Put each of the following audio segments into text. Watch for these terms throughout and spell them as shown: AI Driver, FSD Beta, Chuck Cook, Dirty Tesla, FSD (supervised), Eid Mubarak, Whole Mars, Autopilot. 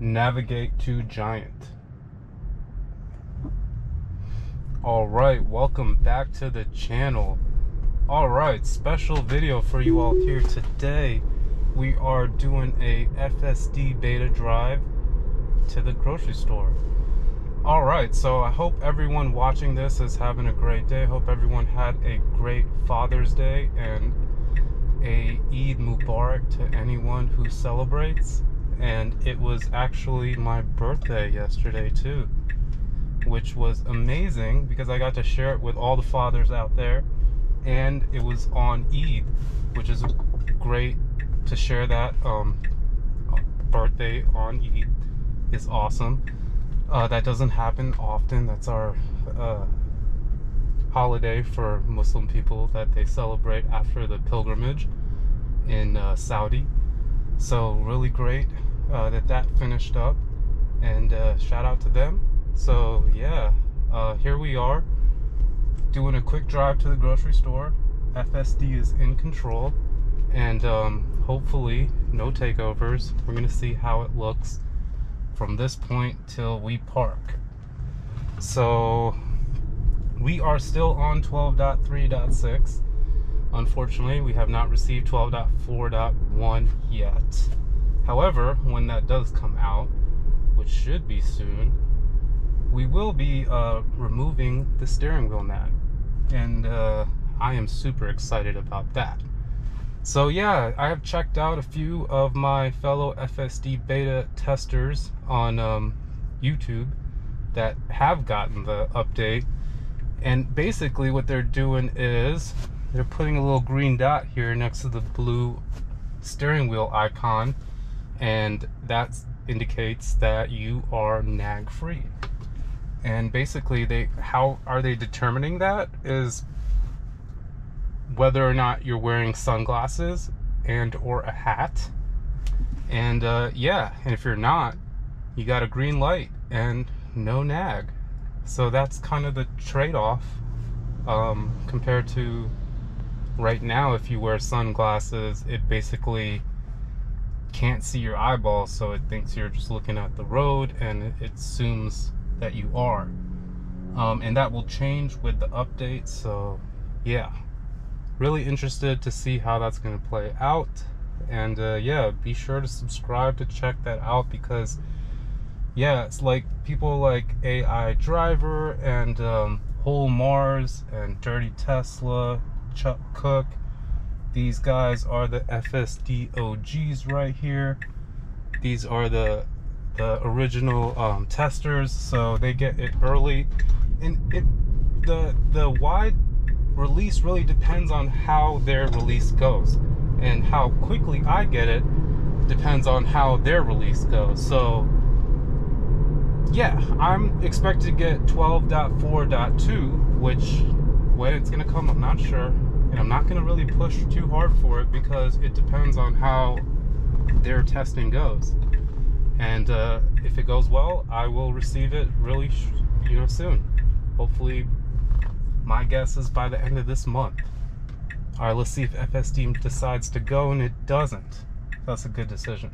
navigate to giant. All right, welcome back to the channel. All right, special video for you all here today. We are doing a FSD beta drive to the grocery store. All right, so I hope everyone watching this is having a great day. Hope everyone had a great Father's Day and a Eid Mubarak to anyone who celebrates. And it was actually my birthday yesterday too, which was amazing because I got to share it with all the fathers out there, and it was on Eid, which is great to share that. Birthday on Eid is awesome. That doesn't happen often. That's our holiday for Muslim people that they celebrate after the pilgrimage in Saudi. So really great that finished up, and shout out to them. So yeah, here we are doing a quick drive to the grocery store. FSD is in control, and hopefully no takeovers. We're gonna see how it looks from this point till we park. So we are still on 12.3.6. unfortunately, we have not received 12.4.1 yet. However, when that does come out, which should be soon, we will be removing the steering wheel nut, and I am super excited about that. So yeah, I have checked out a few of my fellow FSD beta testers on YouTube that have gotten the update, and basically what they're doing is they're putting a little green dot here next to the blue steering wheel icon, and that indicates that you are nag free. And basically, how are they determining that is whether or not you're wearing sunglasses and or a hat. And yeah, and if you're not, you got a green light and no nag. So that's kind of the trade-off compared to right now. If you wear sunglasses, it basically can't see your eyeballs, so it thinks you're just looking at the road, and it assumes that you are. And that will change with the update. So yeah, really interested to see how that's going to play out. And yeah, be sure to subscribe to check that out, because yeah, it's like people like AI Driver and Whole Mars and Dirty Tesla, Chuck Cook. These guys are the FSD OGs right here. These are the original testers, so they get it early. And the wide release really depends on how their release goes, and how quickly I get it depends on how their release goes. So yeah, I'm expected to get 12.4.2, which when it's gonna come, I'm not sure, and I'm not gonna really push too hard for it because it depends on how their testing goes. And if it goes well, I will receive it really soon. Hopefully, my guess is by the end of this month. All right, let's see if FSD decides to go, and it doesn't. That's a good decision.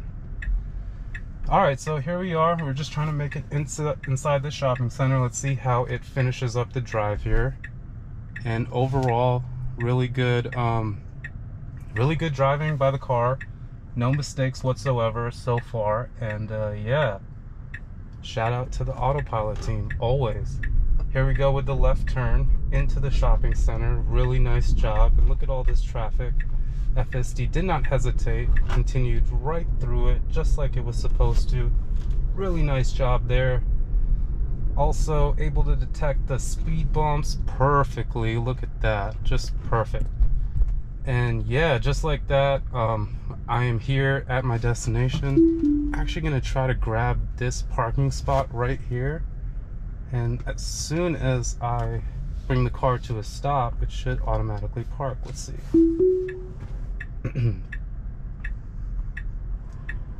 All right, so here we are. We're just trying to make it inside the shopping center. Let's see how it finishes up the drive here. And overall, really good driving by the car. No mistakes whatsoever so far. And yeah, shout out to the Autopilot team, always. Here we go with the left turn into the shopping center. Really nice job. And look at all this traffic. FSD did not hesitate, continued right through it just like it was supposed to. Really nice job there. Also able to detect the speed bumps perfectly. Look at that, just perfect. And yeah, just like that, I am here at my destination. Actually gonna try to grab this parking spot right here, and as soon as I bring the car to a stop, it should automatically park. Let's see.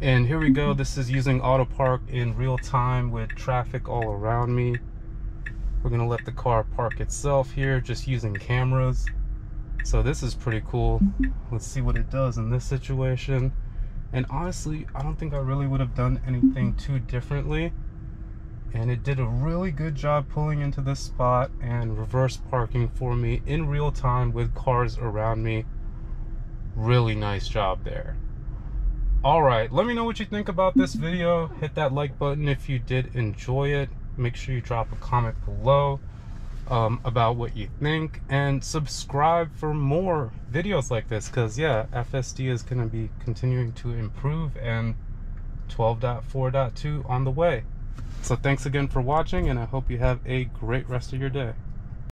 And here we go. This is using auto park in real time with traffic all around me. We're gonna let the car park itself here, just using cameras. So this is pretty cool. Let's see what it does in this situation. And honestly, I don't think I really would have done anything too differently. And it did a really good job pulling into this spot and reverse parking for me in real time with cars around me. Really nice job there. Alright, let me know what you think about this video. Hit that like button if you did enjoy it. Make sure you drop a comment below about what you think, and subscribe for more videos like this, because yeah, FSD is going to be continuing to improve, and 12.4.2 on the way. So thanks again for watching, and I hope you have a great rest of your day.